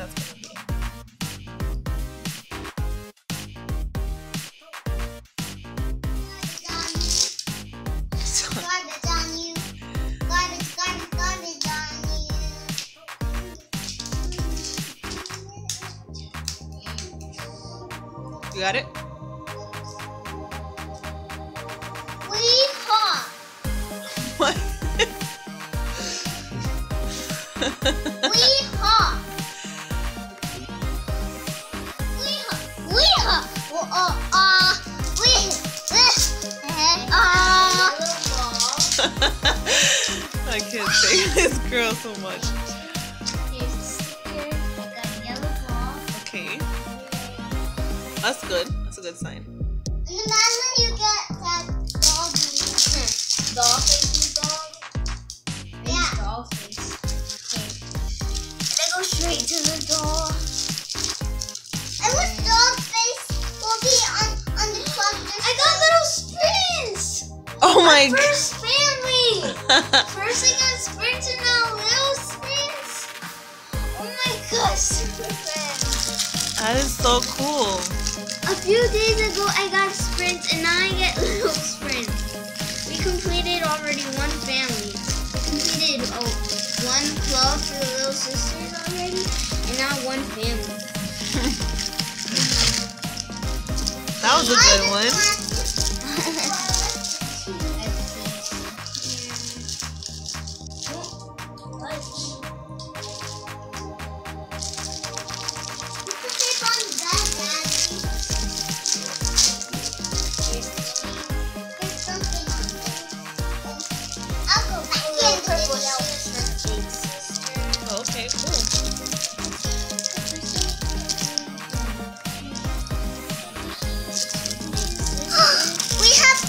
that's Baby. You got it? We hop. What? We hop. We hop. I can't take this girl so much. That's good. That's a good sign. And imagine you get that dog. Dollface dog? Yeah. Dollface. Okay. They go straight to the door. I wish Dollface will be on the clock. I got Little Sprints! Oh my god. First family! First I got Sprints and now Little Sprints? Oh my gosh, super fast. That is so cool. A few days ago, I got Sprints, and now I get Little Sprints. We completed already one family. We completed one club for the little sisters already, and now one family. That was a good one.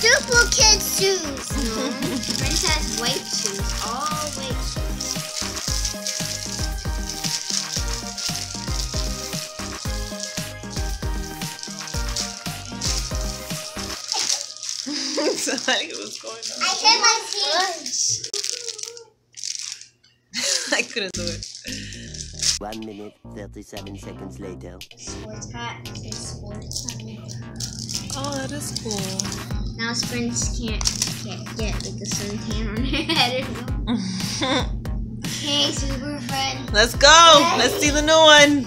Duplicate shoes. No, Prince has white shoes. All white shoes. What's going on? I hit my feet. I couldn't do it. 1 minute, 37 seconds later. Sports hat. Sports hat. Oh, that is cool. Now Sprints can't get like a suntan on her head or something. Okay, super fun. Let's go. Yay. Let's see the new one.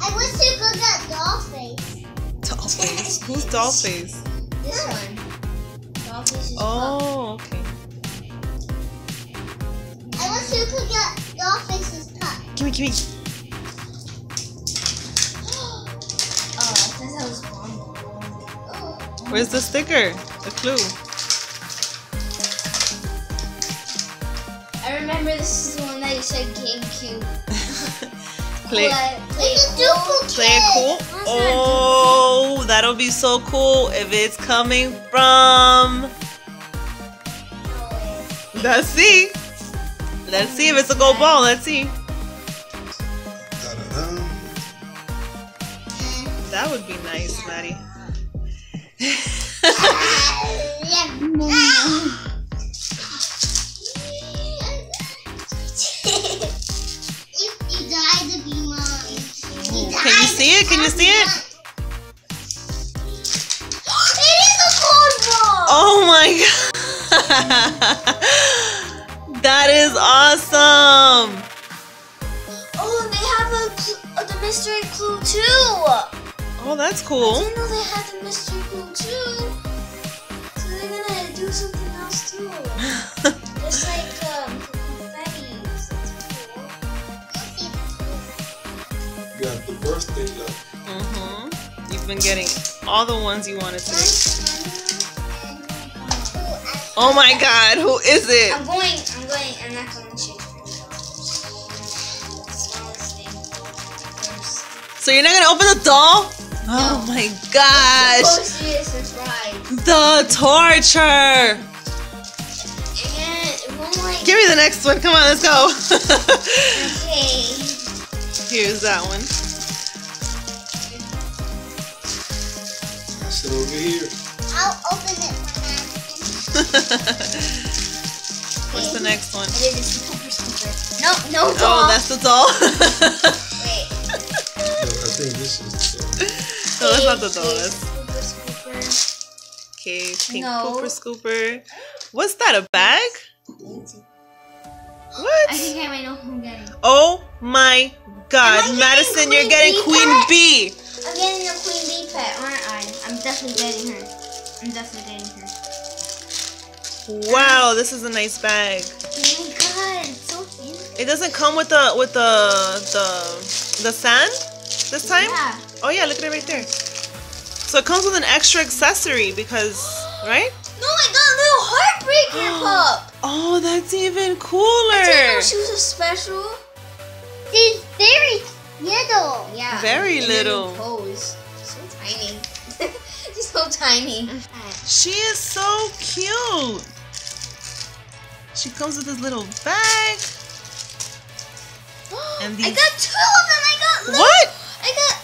I wish you could get Dollface. Dollface? Who's Dollface? This one. Dollface is oh, pup. Okay. I wish you could get Dollface's pup. Gimme. Oh, I thought that was bomb. Where's the sticker? The clue. I remember this is the one that you said GameCube. Play It Cool. Oh, that'll be so cool if it's coming from. Let's see. Let's see if it's a gold ball. Let's see. That would be nice, Maddie. You died to be mine. Can you see it? Can you see it? It is a gold ball! Oh my god! That is awesome! Oh, and they have the mystery clue too! Oh, that's cool. I didn't know they had the mystery clue too. So they're gonna do something else too. Just like confetti. That's cool. You got the birthday love. Mm-hmm. You've been getting all the ones you wanted to. Oh my god, who is it? I'm going, I'm not going to choose. So you're not gonna open the doll? Oh my gosh! The torture! And like give me the next one. Come on, let's go. Okay. Here's that one. That's over here. I'll open it for now. What's the next one? It is a super. No doll. Oh, that's the doll. Wait. I think this is the doll. No, that's not the doll. That's... Okay, pink pooper scooper. What's that, a bag? What? I think I might know who I'm getting. Oh my god, Madison, you're getting Queen Bee! I'm getting a Queen Bee pet, aren't I? I'm definitely getting her. I'm definitely getting her. Wow, this is a nice bag. Oh my god, it's so cute. It doesn't come with the the sand this time? Yeah. Oh yeah, look at it right there. So it comes with an extra accessory because, right? No, I got a little Heartbreaker pup. Oh, that's even cooler. I didn't know she was so special. She's very little. Yeah. Very little. Pose. So tiny. She's so tiny. She is so cute. She comes with this little bag. And these... I got two of them. I got little... What? I got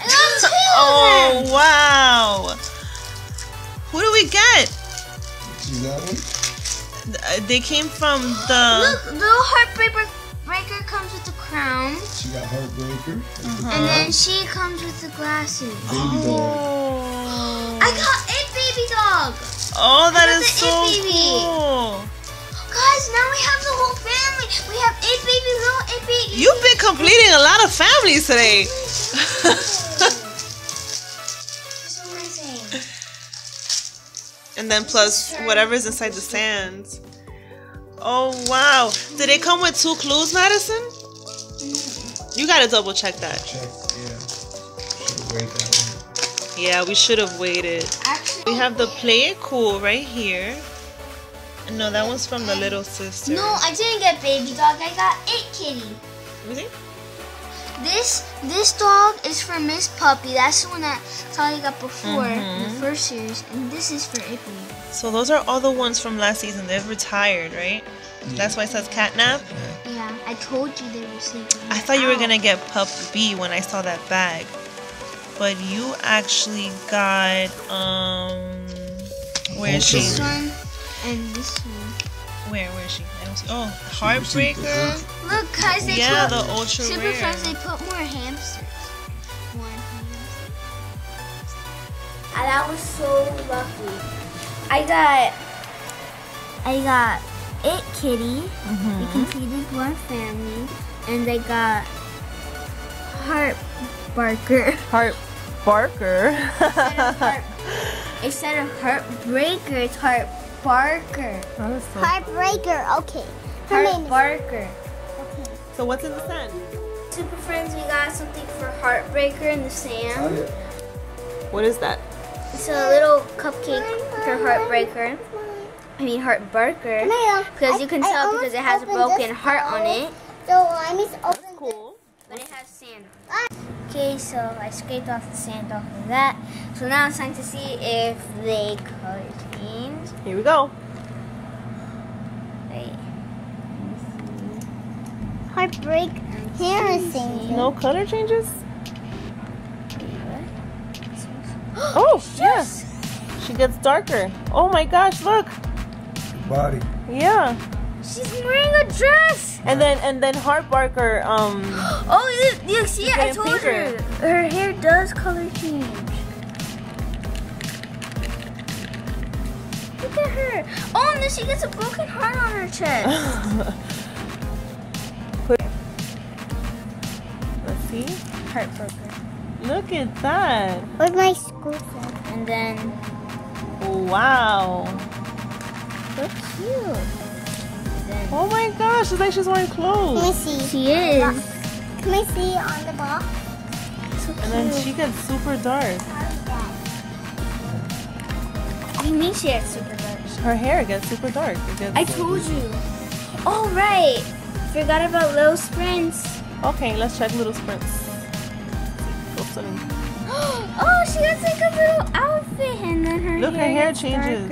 two of them. Oh, wow. What do we get? You got one? They came from the... Look, little Heartbreaker comes with the crown. She got Heartbreaker. And then she comes with the glasses. Baby dog. I got It Baby Dog. Oh, that is so cool. Guys, now we have the whole family. We have It Baby, little It Baby. You've been completing a lot of families today. And then plus whatever's inside the sand. Oh wow! Did it come with two clues, Madison? You gotta double check that. Yeah, we should have waited. We have the Play It Cool right here. No, that one's from the little sister. No, I didn't get Baby Dog. I got It Kitty. Really? This dog is for Miss Puppy. That's the one that Tali got before in the first series, and this is for Ippy. So those are all the ones from last season. They've retired, right? Yeah. That's why it says Catnap. Yeah, I told you they were sleeping. I thought you were gonna get Pup B when I saw that bag, but you actually got where is she? This one and this one. Where is she? Oh, Heartbreaker. Look, guys, they put the ultra super rare. Friends, they put more hamsters. More hamsters. And that was so lucky. I got It Kitty. We completed one family, and I got Heartbreaker. Instead of Heartbreaker, it's Heartbreaker. Awesome. Heartbreaker, okay. Heartbreaker. Okay. So what's in the sand? Super Friends, we got something for Heartbreaker in the sand. What is that? It's a little cupcake for Heartbreaker. I mean Heartbreaker. Because you can tell because it has a broken heart on it. So I mean it's cool. But it has sand on it. Okay, so I scraped off the sand off of that. So now it's time to see if they color change. Here we go. Wait. Heartbreak Harrison. No color changes? Oh, yes. She gets darker. Oh my gosh, look. Body. Yeah. She's wearing a dress. And then Heartbreaker. Oh, you see, I told her. Her hair does color change. Look at her. Oh, and then she gets a broken heart on her chest. Let's see, Heartbreaker. Look at that. What's my school set? And then. Wow. So cute. Oh my gosh, it's like she's wearing clothes. Can I see? She is. Can I see on the box? So and then she gets super dark. What do you mean she gets super dark? Her hair gets super dark. I told you. Oh, right. Forgot about Little Sprints. Okay, let's check Little Sprints. Oops, oh, she has like a little outfit and then her hair changes.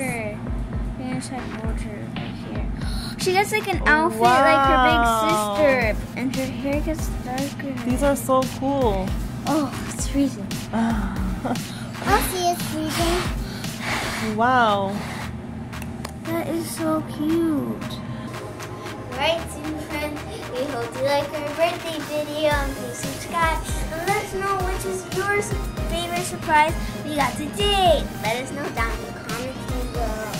She gets like an outfit like her big sister, and her hair gets darker. These are so cool. Oh, it's freezing. I see it's freezing. Wow. That is so cute. Right, Super Friends. We hope you like our birthday video, and please subscribe and let us know which is your favorite surprise we got today. Let us know down in the comments below.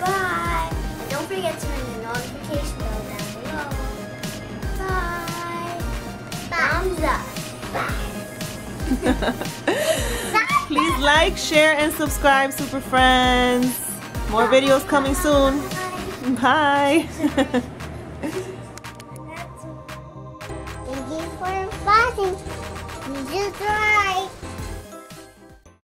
Bye! And don't forget to ring the notification bell down below. Bye! Thumbs up! Bye! Please like, share, and subscribe, Super Friends. More videos coming soon. Bye! Thank you for watching.